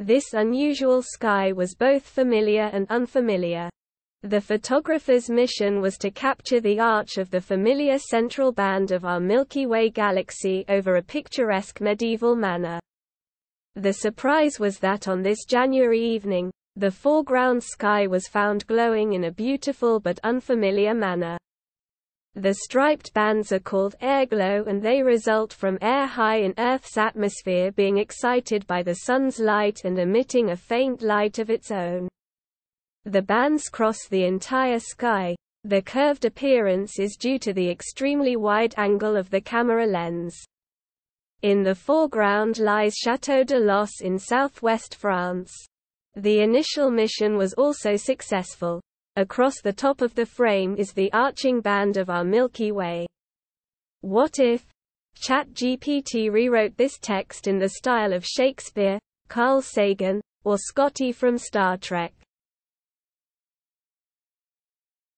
This unusual sky was both familiar and unfamiliar. The photographer's mission was to capture the arch of the familiar central band of our Milky Way galaxy over a picturesque medieval manor. The surprise was that on this January evening, the foreground sky was found glowing in a beautiful but unfamiliar manner. The striped bands are called airglow, and they result from air high in Earth's atmosphere being excited by the sun's light and emitting a faint light of its own. The bands cross the entire sky. The curved appearance is due to the extremely wide angle of the camera lens. In the foreground lies Château de Losse in southwest France. The initial mission was also successful. Across the top of the frame is the arching band of our Milky Way. What if ChatGPT rewrote this text in the style of Shakespeare, Carl Sagan, or Scotty from Star Trek?